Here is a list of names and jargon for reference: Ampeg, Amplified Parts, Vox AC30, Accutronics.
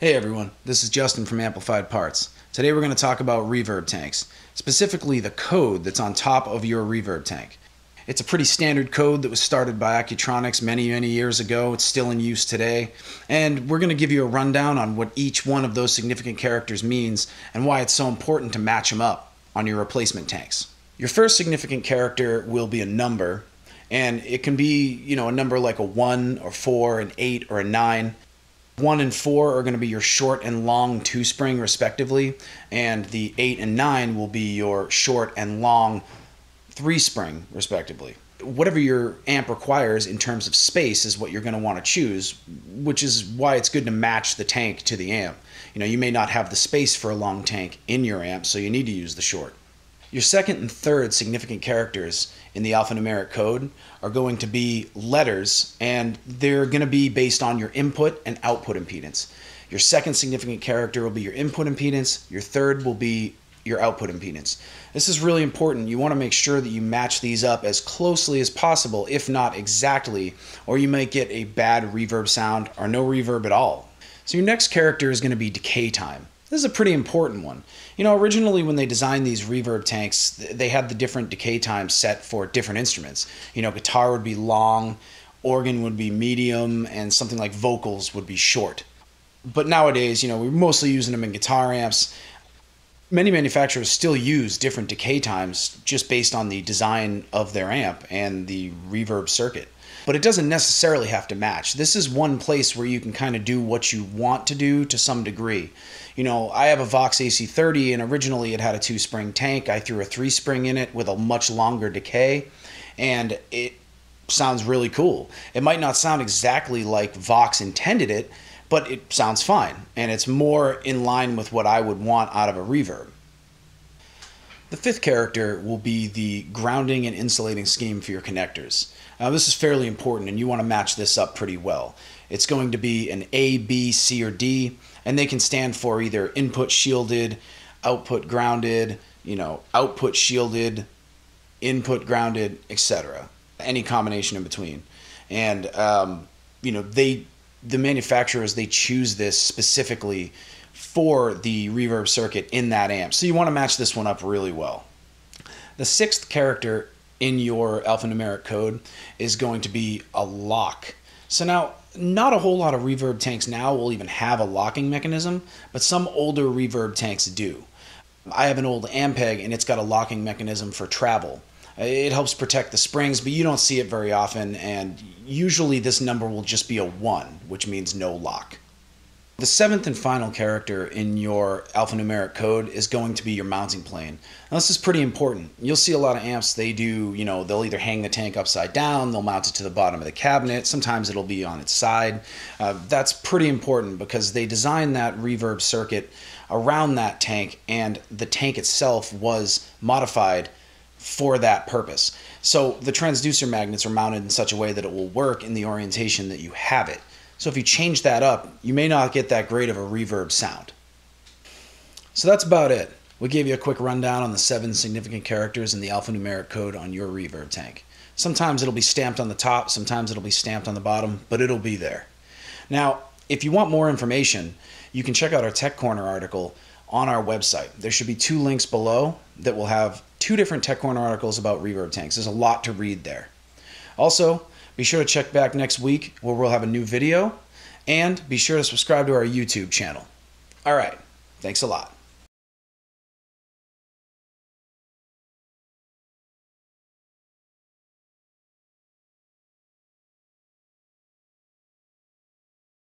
Hey everyone, this is Justin from Amplified Parts. Today we're going to talk about reverb tanks, specifically the code that's on top of your reverb tank. It's a pretty standard code that was started by Accutronics many years ago. It's still in use today. And we're going to give you a rundown on what each one of those significant characters means and why it's so important to match them up on your replacement tanks. Your first significant character will be a number, and it can be, you know, a number like a 1 or 4, an 8 or a 9. 1 and 4 are going to be your short and long two-spring, respectively, and the 8 and 9 will be your short and long three-spring, respectively. Whatever your amp requires in terms of space is what you're going to want to choose, which is why it's good to match the tank to the amp. You know, you may not have the space for a long tank in your amp, so you need to use the short. Your second and third significant characters in the alphanumeric code are going to be letters, and they're going to be based on your input and output impedance. Your second significant character will be your input impedance. Your third will be your output impedance. This is really important. You want to make sure that you match these up as closely as possible, if not exactly, or you might get a bad reverb sound or no reverb at all. So your next character is going to be decay time. This is a pretty important one. You know, originally when they designed these reverb tanks, they had the different decay times set for different instruments. You know, guitar would be long, organ would be medium, and something like vocals would be short. But nowadays, you know, we're mostly using them in guitar amps. Many manufacturers still use different decay times just based on the design of their amp and the reverb circuit. But it doesn't necessarily have to match. This is one place where you can kind of do what you want to do to some degree. You know, I have a Vox AC30, and originally it had a two-spring tank. I threw a three-spring in it with a much longer decay, and it sounds really cool. It might not sound exactly like Vox intended it, but it sounds fine, and it's more in line with what I would want out of a reverb. The fifth character will be the grounding and insulating scheme for your connectors. This is fairly important, and you want to match this up pretty well. It's going to be an A, B, C, or D, and they can stand for either input shielded, output grounded, you know, output shielded, input grounded, etc. Any combination in between. And, you know, the manufacturers, they choose this specifically for the reverb circuit in that amp. So you want to match this one up really well. The sixth character in your alphanumeric code is going to be a lock. So now, not a whole lot of reverb tanks now will even have a locking mechanism, but some older reverb tanks do. I have an old Ampeg, and it's got a locking mechanism for travel. It helps protect the springs, but you don't see it very often, and usually this number will just be a 1, which means no lock. The seventh and final character in your alphanumeric code is going to be your mounting plane. Now, this is pretty important. You'll see a lot of amps, they do, you know, they'll either hang the tank upside down, they'll mount it to the bottom of the cabinet, sometimes it'll be on its side. That's pretty important because they designed that reverb circuit around that tank, and the tank itself was modified for that purpose. So the transducer magnets are mounted in such a way that it will work in the orientation that you have it. So if you change that up, you may not get that great of a reverb sound. So that's about it. We gave you a quick rundown on the 7 significant characters in the alphanumeric code on your reverb tank. Sometimes it'll be stamped on the top, sometimes it'll be stamped on the bottom, but it'll be there. Now, if you want more information, you can check out our Tech Corner article on our website. There should be 2 links below that will have 2 different Tech Corner articles about reverb tanks. There's a lot to read there. Also, be sure to check back next week where we'll have a new video, and be sure to subscribe to our YouTube channel. All right, thanks a lot.